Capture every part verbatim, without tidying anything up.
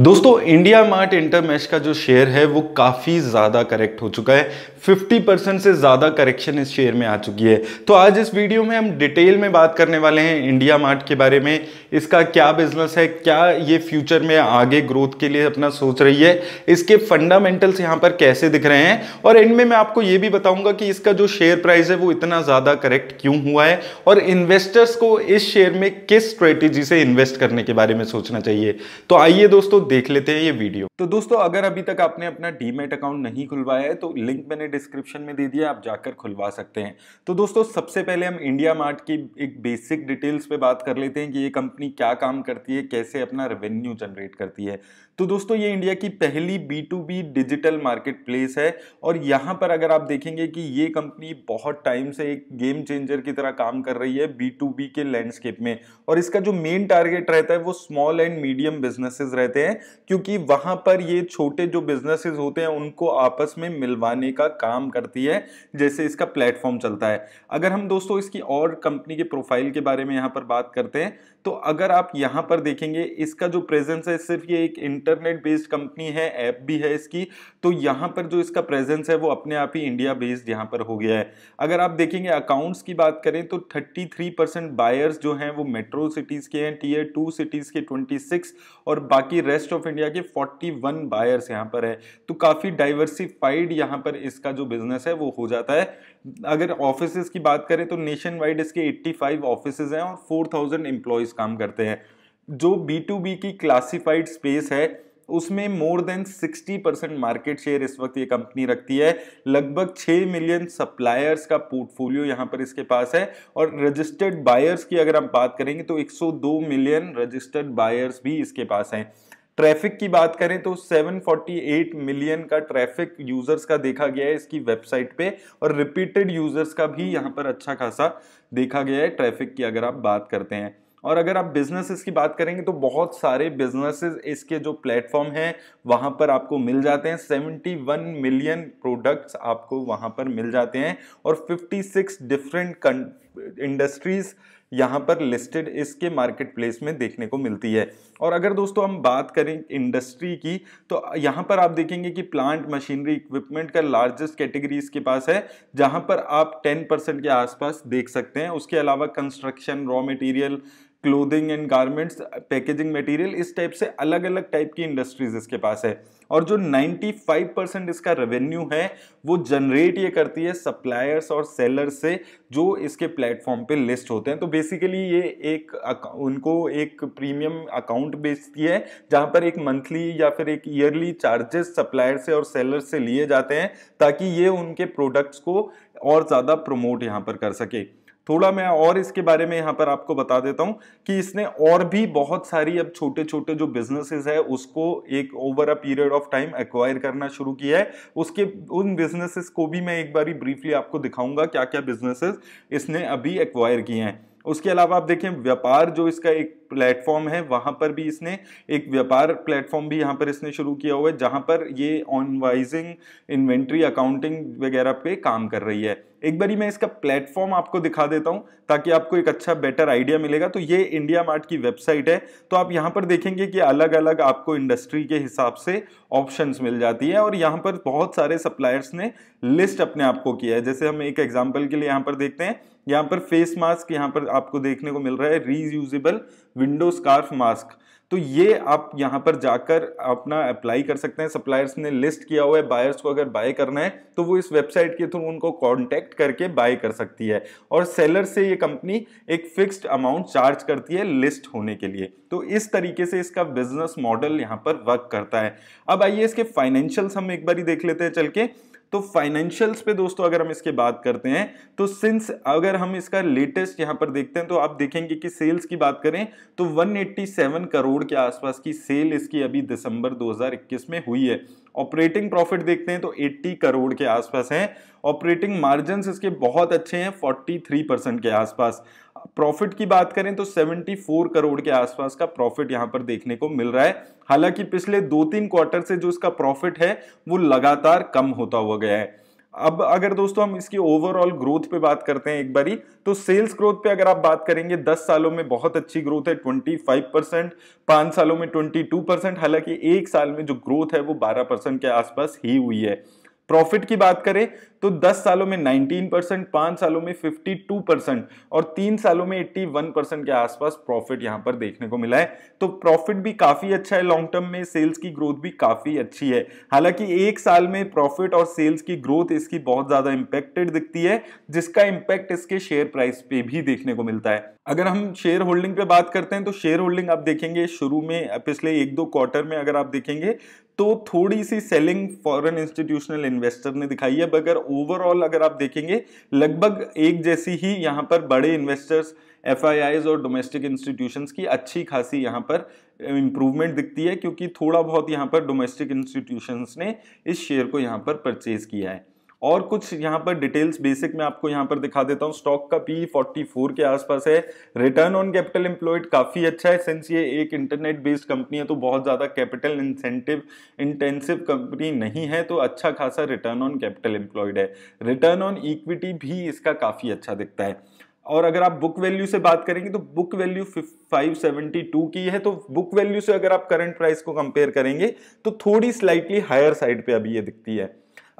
दोस्तों India mart Intermesh का जो शेयर है वो काफ़ी ज़्यादा करेक्ट हो चुका है। पचास परसेंट से ज़्यादा करेक्शन इस शेयर में आ चुकी है। तो आज इस वीडियो में हम डिटेल में बात करने वाले हैं इंडिया मार्ट के बारे में, इसका क्या बिजनेस है, क्या ये फ्यूचर में आगे ग्रोथ के लिए अपना सोच रही है, इसके फंडामेंटल्स यहाँ पर कैसे दिख रहे हैं, और एंड में मैं आपको ये भी बताऊँगा कि इसका जो शेयर प्राइस है वो इतना ज़्यादा करेक्ट क्यों हुआ है और इन्वेस्टर्स को इस शेयर में किस स्ट्रेटेजी से इन्वेस्ट करने के बारे में सोचना चाहिए। तो आइए दोस्तों देख लेते हैं ये वीडियो। तो दोस्तों अगर अभी तक आपने अपना डीमैट अकाउंट नहीं खुलवाया है तो लिंक मैंने डिस्क्रिप्शन में दे दिया, आप जाकर खुलवा सकते हैं। तो दोस्तों सबसे पहले हम इंडिया मार्ट की एक बेसिक डिटेल्स पे बात कर लेते हैं कि ये कंपनी क्या काम करती है, कैसे अपना रेवेन्यू जनरेट करती है। तो दोस्तों ये इंडिया की पहली B to B digital market place है और यहाँ पर अगर आप देखेंगे कि ये कंपनी बहुत टाइम से एक गेम चेंजर की तरह काम कर रही है बी टू बी के लैंडस्केप में, और इसका जो मेन टारगेट रहता है वो स्मॉल एंड मीडियम बिजनेसेस रहते हैं, क्योंकि वहां पर ये छोटे जो बिजनेसेस होते हैं उनको आपस में मिलवाने का काम करती है, जैसे इसका प्लेटफॉर्म चलता है। अगर हम दोस्तों इसकी और कंपनी के प्रोफाइल के बारे में यहां पर बात करते हैं तो अगर आप यहां पर देखेंगे इसका जो प्रेजेंस है, सिर्फ ये एक इंटरनेट बेस्ड कंपनी है, ऐप भी है इसकी, तो यहां पर जो इसका प्रेजेंस है वो अपने आप ही इंडिया बेस्ड यहां पर हो गया है। अगर आप देखेंगे अकाउंट्स की बात करें तो थर्टी थ्री परसेंट बायर्स जो हैं वो मेट्रो सिटीज के हैं, टीयर टू सिटीज के ट्वेंटी सिक्स और बाकी रेस्ट ऑफ इंडिया के इकतालीस बायर्स यहां पर है। तो काफी डाइवर्सिफाइड यहां पर इसका जो बिजनेस है वो हो जाता है। अगर ऑफिसेज की बात करें तो नेशन वाइड इसके पचासी ऑफिसेज हैं और चार हज़ार एम्प्लॉइज काम करते हैं। जो बी टू बी की क्लासिफाइड स्पेस है उसमें मोर देन साठ परसेंट मार्केट शेयर इस वक्त ये कंपनी रखती है। लगभग छह मिलियन सप्लायर्स का पोर्टफोलियो यहाँ पर इसके पास है और रजिस्टर्ड बायर्स की अगर आप बात करेंगे तो एक सौ दो मिलियन रजिस्टर्ड बायर्स भी इसके पास हैं। ट्रैफिक की बात करें तो सात सौ अड़तालीस मिलियन का ट्रैफिक यूजर्स का देखा गया है इसकी वेबसाइट पे, और रिपीटेड यूजर्स का भी यहाँ पर अच्छा खासा देखा गया है ट्रैफिक की अगर आप बात करते हैं। और अगर आप बिजनेसेस की बात करेंगे तो बहुत सारे बिजनेसेस इसके जो प्लेटफॉर्म हैं वहाँ पर आपको मिल जाते हैं। इकहत्तर मिलियन प्रोडक्ट्स आपको वहाँ पर मिल जाते हैं और छप्पन डिफरेंट इंडस्ट्रीज़ यहाँ पर लिस्टेड इसके मार्केट प्लेस में देखने को मिलती है। और अगर दोस्तों हम बात करें इंडस्ट्री की तो यहाँ पर आप देखेंगे कि प्लांट, मशीनरी, इक्विपमेंट का लार्जेस्ट कैटेगरी इसके पास है, जहाँ पर आप दस परसेंट के आसपास देख सकते हैं। उसके अलावा construction, raw material, clothing and garments, packaging material, इस टाइप से अलग अलग टाइप की इंडस्ट्रीज इसके पास है। और जो पचानवे परसेंट इसका रेवेन्यू है वो जनरेट ये करती है सप्लायर्स और सेलर्स से जो इसके प्लेटफॉर्म पे लिस्ट होते हैं। तो बेसिकली ये एक उनको एक प्रीमियम अकाउंट बेचती है जहाँ पर एक मंथली या फिर एक ईयरली चार्जेस सप्लायर से और सेलर्स से लिए जाते हैं ताकि ये उनके प्रोडक्ट्स को और ज़्यादा प्रमोट यहाँ पर कर सके। थोड़ा मैं और इसके बारे में यहाँ पर आपको बता देता हूँ कि इसने और भी बहुत सारी अब छोटे छोटे जो बिजनेसेस है उसको एक over a period of time acquire करना शुरू किया है। उसके उन बिजनेसेस को भी मैं एक बारी ब्रीफली आपको दिखाऊंगा क्या क्या बिजनेसेस इसने अभी एक्वायर किए हैं। उसके अलावा आप देखें व्यापार जो इसका एक प्लेटफॉर्म है वहाँ पर भी इसने एक व्यापार प्लेटफॉर्म भी यहाँ पर इसने शुरू किया हुआ है, जहाँ पर ये ऑनवाइजिंग, इन्वेंट्री, अकाउंटिंग वगैरह पे काम कर रही है। एक बारी मैं इसका प्लेटफॉर्म आपको दिखा देता हूँ ताकि आपको एक अच्छा बेटर आइडिया मिलेगा। तो ये इंडिया मार्ट की वेबसाइट है, तो आप यहाँ पर देखेंगे कि अलग अलग आपको इंडस्ट्री के हिसाब से ऑप्शंस मिल जाती है और यहाँ पर बहुत सारे सप्लायर्स ने लिस्ट अपने आप को किया है। जैसे हम एक एग्जाम्पल के लिए यहाँ पर देखते हैं, यहाँ पर फेस मास्क यहाँ पर आपको देखने को मिल रहा है, रीयूजेबल विंडो स्कार्फ मास्क, तो ये आप यहाँ पर जाकर अपना अप्लाई कर सकते हैं। सप्लायर्स ने लिस्ट किया हुआ है, बायर्स को अगर बाय करना है तो वो इस वेबसाइट के थ्रू उनको कांटेक्ट करके बाय कर सकती है, और सेलर से ये कंपनी एक फिक्स्ड अमाउंट चार्ज करती है लिस्ट होने के लिए। तो इस तरीके से इसका बिजनेस मॉडल यहाँ पर वर्क करता है। अब आइए इसके फाइनेंशियल्स हम एक बार ही देख लेते हैं चल के। तो फाइनेंशियल्स पे दोस्तों अगर हम इसके बात करते हैं तो सिंस अगर हम इसका लेटेस्ट यहाँ पर देखते हैं तो आप देखेंगे कि सेल्स की बात करें तो एक सौ सत्तासी करोड़ के आसपास की सेल इसकी अभी दिसंबर दो हज़ार इक्कीस में हुई है। ऑपरेटिंग प्रॉफिट देखते हैं तो अस्सी करोड़ के आसपास हैं। ऑपरेटिंग मार्जिन्स इसके बहुत अच्छे हैं, तैंतालीस परसेंट के आसपास। प्रॉफिट की बात करें तो चौहत्तर करोड़ के आसपास का प्रॉफिट यहाँ पर देखने को मिल रहा है। हालांकि पिछले दो तीन क्वार्टर से जो इसका प्रॉफिट है वो लगातार कम होता हुआ गया है। अब अगर दोस्तों हम इसकी ओवरऑल ग्रोथ पे बात करते हैं एक बारी, तो सेल्स ग्रोथ पे अगर आप बात करेंगे दस सालों में बहुत अच्छी ग्रोथ है पच्चीस परसेंट, पाँच सालों में बाईस परसेंट, हालांकि एक साल में जो ग्रोथ है वो बारह परसेंट के आसपास ही हुई है। प्रॉफिट की बात करें तो दस सालों में उन्नीस परसेंट, पाँच सालों में बावन परसेंट और तीन सालों में इक्यासी परसेंट के आसपास प्रॉफिट यहां पर देखने को मिला है। तो प्रॉफिट भी काफ़ी अच्छा है लॉन्ग टर्म में, सेल्स की ग्रोथ भी काफ़ी अच्छी है। हालांकि एक साल में प्रॉफिट और सेल्स की ग्रोथ इसकी बहुत ज़्यादा इम्पैक्टेड दिखती है, जिसका इम्पैक्ट इसके शेयर प्राइस पे भी देखने को मिलता है। अगर हम शेयर होल्डिंग पे बात करते हैं तो शेयर होल्डिंग आप देखेंगे शुरू में पिछले एक दो क्वार्टर में अगर आप देखेंगे तो थोड़ी सी सेलिंग फॉरेन इंस्टीट्यूशनल इन्वेस्टर ने दिखाई है, मगर ओवरऑल अगर आप देखेंगे लगभग एक जैसी ही यहाँ पर बड़े इन्वेस्टर्स एफ आई आईज़ और डोमेस्टिक इंस्टीट्यूशंस की अच्छी खासी यहाँ पर इम्प्रूवमेंट दिखती है, क्योंकि थोड़ा बहुत यहाँ पर डोमेस्टिक इंस्टीट्यूशंस ने इस शेयर को यहाँ पर परचेज किया है। और कुछ यहाँ पर डिटेल्स बेसिक में आपको यहाँ पर दिखा देता हूँ। स्टॉक का पी चौवालीस के आसपास है, रिटर्न ऑन कैपिटल एम्प्लॉयड काफ़ी अच्छा है। सिंस ये एक इंटरनेट बेस्ड कंपनी है तो बहुत ज़्यादा कैपिटल इंसेंटिव इंटेंसिव कंपनी नहीं है, तो अच्छा खासा रिटर्न ऑन कैपिटल एम्प्लॉयड है। रिटर्न ऑन इक्विटी भी इसका काफ़ी अच्छा दिखता है। और अगर आप बुक वैल्यू से बात करेंगे तो बुक वैल्यू पाँच सौ बहत्तर की है, तो बुक वैल्यू से अगर आप करंट प्राइस को कंपेयर करेंगे तो थोड़ी स्लाइटली हायर साइड पे अभी ये दिखती है।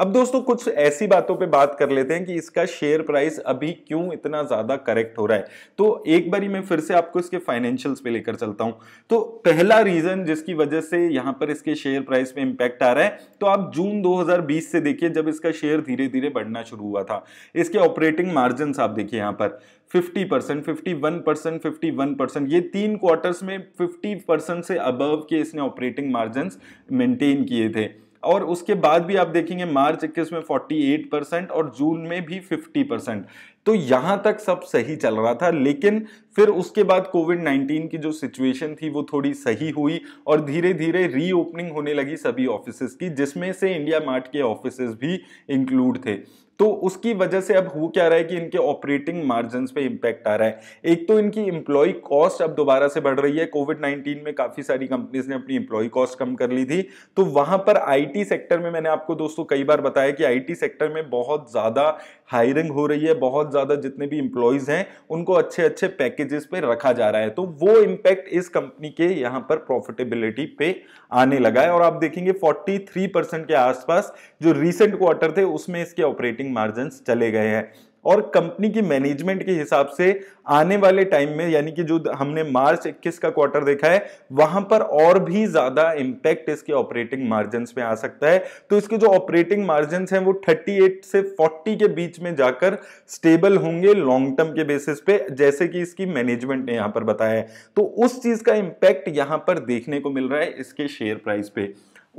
अब दोस्तों कुछ ऐसी बातों पे बात कर लेते हैं कि इसका शेयर प्राइस अभी क्यों इतना ज़्यादा करेक्ट हो रहा है। तो एक बारी मैं फिर से आपको इसके फाइनेंशियल्स पे लेकर चलता हूं। तो पहला रीज़न जिसकी वजह से यहाँ पर इसके शेयर प्राइस पे इम्पैक्ट आ रहा है, तो आप जून दो हज़ार बीस से देखिए जब इसका शेयर धीरे धीरे बढ़ना शुरू हुआ था। इसके ऑपरेटिंग मार्जिन आप देखिए यहाँ पर पचास परसेंट, इक्यावन परसेंट, इक्यावन परसेंट, ये तीन क्वार्टर्स में पचास परसेंट से अबव के इसने ऑपरेटिंग मार्जिन मेंटेन किए थे। और उसके बाद भी आप देखेंगे मार्च इक्कीस में अड़तालीस परसेंट और जून में भी पचास परसेंट, तो यहाँ तक सब सही चल रहा था। लेकिन फिर उसके बाद कोविड नाइन्टीन की जो सिचुएशन थी वो थोड़ी सही हुई और धीरे धीरे रीओपनिंग होने लगी सभी ऑफिसेज की, जिसमें से इंडिया मार्ट के ऑफिसेज भी इंक्लूड थे। तो उसकी वजह से अब हो क्या रहा है कि इनके ऑपरेटिंग मार्जिन पे इम्पैक्ट आ रहा है। एक तो इनकी एम्प्लॉय कॉस्ट अब दोबारा से बढ़ रही है, कोविड नाइन्टीन में काफ़ी सारी कंपनीज ने अपनी एम्प्लॉय कॉस्ट कम कर ली थी, तो वहाँ पर आईटी सेक्टर में मैंने आपको दोस्तों कई बार बताया कि आईटी सेक्टर में बहुत ज़्यादा हायरिंग हो रही है, बहुत ज़्यादा जितने भी एम्प्लॉयज़ हैं उनको अच्छे अच्छे पैकेजेस पर रखा जा रहा है, तो वो इम्पैक्ट इस कंपनी के यहाँ पर प्रॉफिटेबिलिटी पे आने लगा है। और आप देखेंगे फोर्टी थ्री परसेंट के आसपास जो रिसेंट क्वार्टर थे उसमें इसके ऑपरेटिंग मार्जिन्स चले गए हैं। और कंपनी की मैनेजमेंट के हिसाब से आने वाले टाइम में, यानी कि जो हमने मार्च इक्कीस का क्वार्टर देखा है, वहां पर और भी ज्यादा इंपैक्ट इसके ऑपरेटिंग मार्जिन्स में आ सकता है। तो इसके जो ऑपरेटिंग मार्जिन्स हैं वो अड़तीस से चालीस के बीच में जाकर स्टेबल होंगे लॉन्ग टर्म के बेसिस पे, जैसे कि इसकी मैनेजमेंट ने यहाँ पर बताया है। तो उस चीज का इंपैक्ट यहाँ पर देखने को मिल रहा है इसके शेयर प्राइस पे।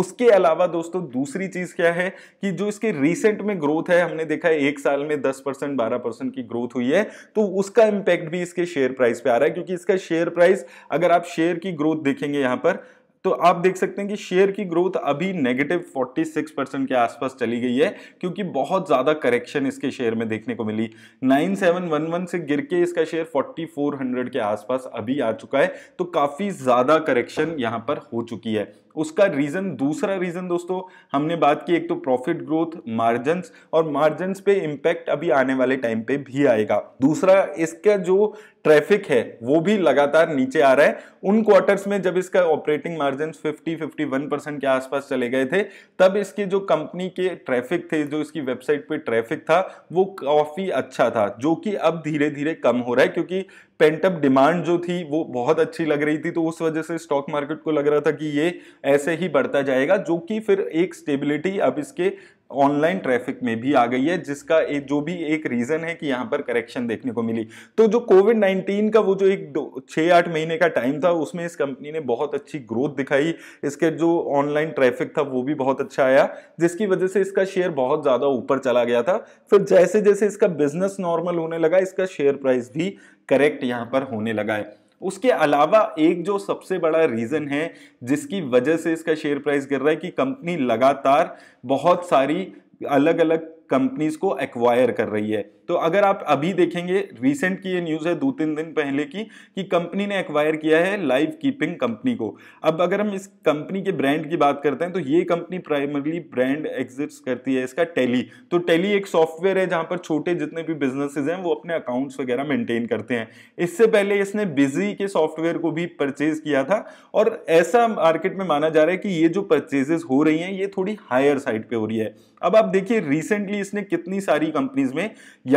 उसके अलावा दोस्तों दूसरी चीज़ क्या है कि जो इसके रिसेंट में ग्रोथ है, हमने देखा है एक साल में दस परसेंट, बारह परसेंट की ग्रोथ हुई है, तो उसका इम्पैक्ट भी इसके शेयर प्राइस पे आ रहा है। क्योंकि इसका शेयर प्राइस, अगर आप शेयर की ग्रोथ देखेंगे यहाँ पर, तो आप देख सकते हैं कि शेयर की ग्रोथ अभी नेगेटिव छियालीस परसेंट के आसपास चली गई है, क्योंकि बहुत ज़्यादा करेक्शन इसके शेयर में देखने को मिली। सत्तानवे सौ ग्यारह से गिर के इसका शेयर चौवालीस सौ के आसपास अभी आ चुका है, तो काफ़ी ज़्यादा करेक्शन यहाँ पर हो चुकी है। उसका रीज़न, दूसरा रीज़न दोस्तों हमने बात की, एक तो प्रॉफिट ग्रोथ, मार्जिन्स, और मार्जिन्स पे इम्पैक्ट अभी आने वाले टाइम पे भी आएगा। दूसरा, इसका जो ट्रैफिक है वो भी लगातार नीचे आ रहा है। उन क्वार्टर्स में जब इसका ऑपरेटिंग मार्जिन्स पचास इक्यावन परसेंट के आसपास चले गए थे, तब इसके जो कंपनी के ट्रैफिक थे, जो इसकी वेबसाइट पे ट्रैफिक था, वो काफ़ी अच्छा था, जो कि अब धीरे धीरे कम हो रहा है, क्योंकि पेंटअप डिमांड जो थी वो बहुत अच्छी लग रही थी। तो उस वजह से स्टॉक मार्केट को लग रहा था कि ये ऐसे ही बढ़ता जाएगा, जो कि फिर एक स्टेबिलिटी अब इसके ऑनलाइन ट्रैफिक में भी आ गई है, जिसका एक जो भी एक रीज़न है कि यहाँ पर करेक्शन देखने को मिली। तो जो कोविड नाइन्टीन का वो जो एक दो छः आठ महीने का टाइम था, उसमें इस कंपनी ने बहुत अच्छी ग्रोथ दिखाई, इसके जो ऑनलाइन ट्रैफिक था वो भी बहुत अच्छा आया, जिसकी वजह से इसका शेयर बहुत ज़्यादा ऊपर चला गया था। फिर जैसे जैसे इसका बिजनेस नॉर्मल होने लगा, इसका शेयर प्राइस भी करेक्ट यहाँ पर होने लगा है। उसके अलावा एक जो सबसे बड़ा रीज़न है जिसकी वजह से इसका शेयर प्राइस गिर रहा है, कि कंपनी लगातार बहुत सारी अलग अलग कंपनीज़ को एक्वायर कर रही है। तो अगर आप अभी देखेंगे, रिसेंट की ये न्यूज़ है दो तीन दिन पहले की, कि कंपनी ने एक्वायर किया है लाइव कीपिंग कंपनी को। अब अगर हम इस कंपनी के ब्रांड की बात करते हैं तो ये कंपनी प्राइमरली ब्रांड एग्जिस्ट करती है इसका टेली। तो टेली एक सॉफ्टवेयर है जहाँ पर छोटे जितने भी बिजनेसेस हैं वो अपने अकाउंट्स वगैरह मेंटेन करते हैं। इससे पहले इसने बिजी के सॉफ्टवेयर को भी परचेज किया था और ऐसा मार्केट में माना जा रहा है कि ये जो परचेजेस हो रही हैं ये थोड़ी हायर साइड पे हो रही है। अब आप देखिए रिसेंटली इसने कितनी सारी कंपनीज में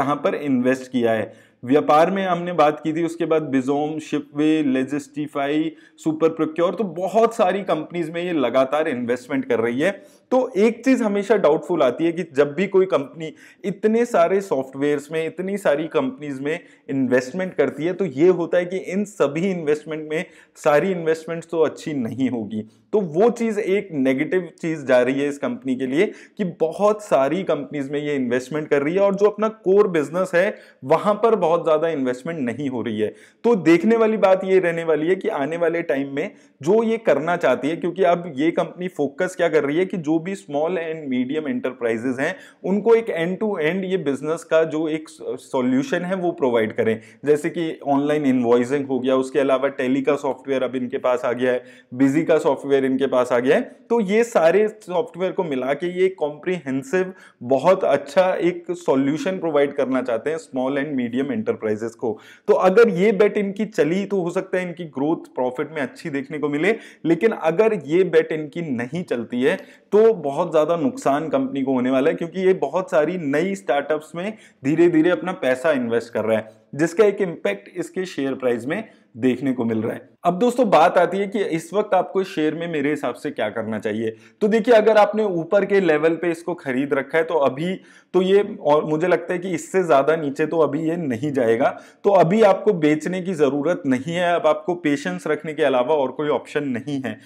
यहाँ पर इन्वेस्ट किया है। व्यापार में हमने बात की थी, उसके बाद बिजोम, शिपवे, लेजिस्टिफाई, सुपर प्रोक्योर, तो बहुत सारी कंपनीज में ये लगातार इन्वेस्टमेंट कर रही है। तो एक चीज़ हमेशा डाउटफुल आती है कि जब भी कोई कंपनी इतने सारे सॉफ्टवेयर्स में, इतनी सारी कंपनीज में इन्वेस्टमेंट करती है तो ये होता है कि इन सभी इन्वेस्टमेंट में सारी इन्वेस्टमेंट्स तो अच्छी नहीं होगी। तो वो चीज़ एक नेगेटिव चीज़ जा रही है इस कंपनी के लिए कि बहुत सारी कंपनीज में ये इन्वेस्टमेंट कर रही है और जो अपना कोर बिजनेस है वहाँ पर बहुत ज़्यादा इन्वेस्टमेंट नहीं हो रही है। तो देखने वाली बात ये रहने वाली है कि आने वाले टाइम में जो ये करना चाहती है, क्योंकि अब ये कंपनी फोकस क्या कर रही है कि जो भी स्मॉल एंड मीडियम एंटरप्राइजेस हैं उनको एक एंड टू एंड ये बिजनेस का जो एक सॉल्यूशन है वो प्रोवाइड करें। जैसे कि ऑनलाइन इनवॉइसिंग हो गया, उसके अलावा टेली का सॉफ्टवेयर अब इनके पास आ गया है, बिजी का सॉफ्टवेयर इनके पास आ गया है। तो ये सारे सॉफ्टवेयर को मिला के ये कॉम्प्रिहेंसिव बहुत अच्छा एक सॉल्यूशन प्रोवाइड करना चाहते हैं स्मॉल एंड मीडियम एंटरप्राइजेस को। तो अगर ये बेट इनकी चली तो हो सकता है इनकी ग्रोथ प्रॉफिट में अच्छी देखने को मिले, लेकिन अगर ये बेट इनकी नहीं चलती है तो बहुत ज़्यादा नुकसान कंपनी को होने वाला है, क्योंकि ये बहुत सारी नई स्टार्टअप्स में धीरे धीरे अपना पैसा इन्वेस्ट कर रहा है जिसका एक इम्पैक्ट इसके शेयर प्राइस में देखने को मिल रहा है। अब दोस्तों बात आती है कि इस वक्त आपको शेयर में मेरे हिसाब से क्या करना चाहिए। तो देखिए, अगर आपने ऊपर के लेवल पे इसको खरीद रखा है तो अभी तो ये, और मुझे लगता है कि इससे ज़्यादा नीचे तो अभी ये नहीं जाएगा, तो अभी आपको बेचने की ज़रूरत नहीं है। अब आपको पेशेंस रखने के अलावा और कोई ऑप्शन नहीं है।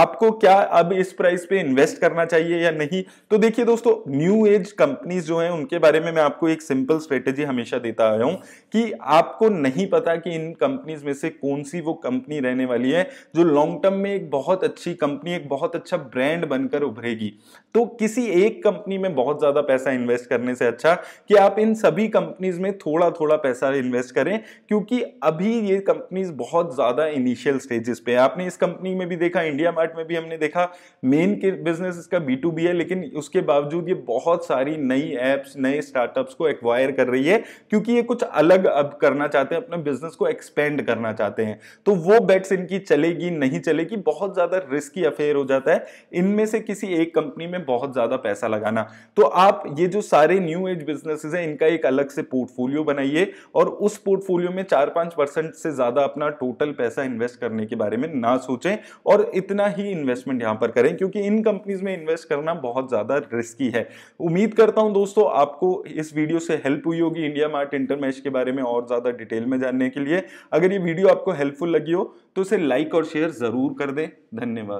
आपको क्या अब इस प्राइस पे इन्वेस्ट करना चाहिए या नहीं? तो देखिए दोस्तों, न्यू एज कंपनीज जो हैं उनके बारे में मैं आपको एक सिंपल स्ट्रेटेजी हमेशा देता आया हूँ कि आपको नहीं पता कि इन कंपनीज में से कौन सी वो कंपनी रहने वाली है जो लॉन्ग टर्म में एक बहुत अच्छी कंपनी, एक बहुत अच्छा ब्रांड बनकर उभरेगी। तो किसी एक कंपनी में बहुत ज़्यादा पैसा इन्वेस्ट करने से अच्छा कि आप इन सभी कंपनीज में थोड़ा थोड़ा पैसा इन्वेस्ट करें, क्योंकि अभी ये कंपनीज बहुत ज़्यादा इनिशियल स्टेजेस पे है। आपने इस कंपनी में भी देखा, इंडिया में भी हमने देखा, मेन के बिजनेस इसका बी टू बी है, लेकिन उसके बावजूद ये बहुत सारी नई एप्स, नए स्टार्टअप्स को एक्वायर कर रही है क्योंकि ये कुछ अलग अब करना चाहते हैं, अपने बिजनेस को एक्सपेंड करना चाहते हैं। तो वो बेट्स इनकी चलेगी नहीं चलेगी बहुत ज्यादा रिस्की अफेयर हो जाता है इनमें से किसी एक कंपनी में बहुत ज्यादा पैसा लगाना। तो आप ये जो सारे न्यू एज बिजनेसेस हैं इनका एक अलग से पोर्टफोलियो बनाइए और उस पोर्टफोलियो में चार पांच परसेंट से ज्यादा अपना टोटल पैसा इन्वेस्ट करने के बारे में ना सोचें और इतना ही इन्वेस्टमेंट यहां पर करें, क्योंकि इन कंपनीज में इन्वेस्ट करना बहुत ज्यादा रिस्की है। उम्मीद करता हूं दोस्तों आपको इस वीडियो से हेल्प हुई होगी इंडिया मार्ट इंटरमेश के बारे में और ज्यादा डिटेल में जानने के लिए। अगर ये वीडियो आपको हेल्पफुल लगी हो तो इसे लाइक और शेयर जरूर कर दें। धन्यवाद।